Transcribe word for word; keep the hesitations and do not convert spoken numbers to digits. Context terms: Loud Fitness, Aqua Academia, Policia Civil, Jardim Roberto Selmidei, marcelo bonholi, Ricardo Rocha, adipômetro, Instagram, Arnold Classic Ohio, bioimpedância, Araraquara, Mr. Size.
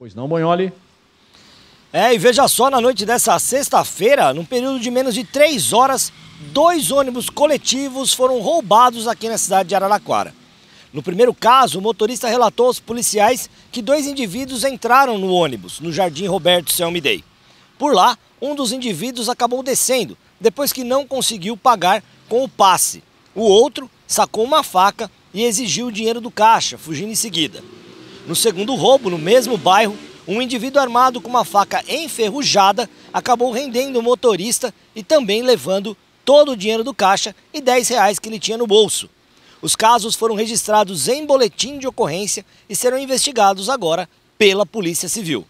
Pois não, Bonholi? É, e veja só, na noite dessa sexta-feira, num período de menos de três horas, dois ônibus coletivos foram roubados aqui na cidade de Araraquara. No primeiro caso, o motorista relatou aos policiais que dois indivíduos entraram no ônibus, no Jardim Roberto Selmidei. Por lá, um dos indivíduos acabou descendo, depois que não conseguiu pagar com o passe. O outro sacou uma faca e exigiu o dinheiro do caixa, fugindo em seguida. No segundo roubo, no mesmo bairro, um indivíduo armado com uma faca enferrujada acabou rendendo o motorista e também levando todo o dinheiro do caixa e dez reais que ele tinha no bolso. Os casos foram registrados em boletim de ocorrência e serão investigados agora pela Polícia Civil.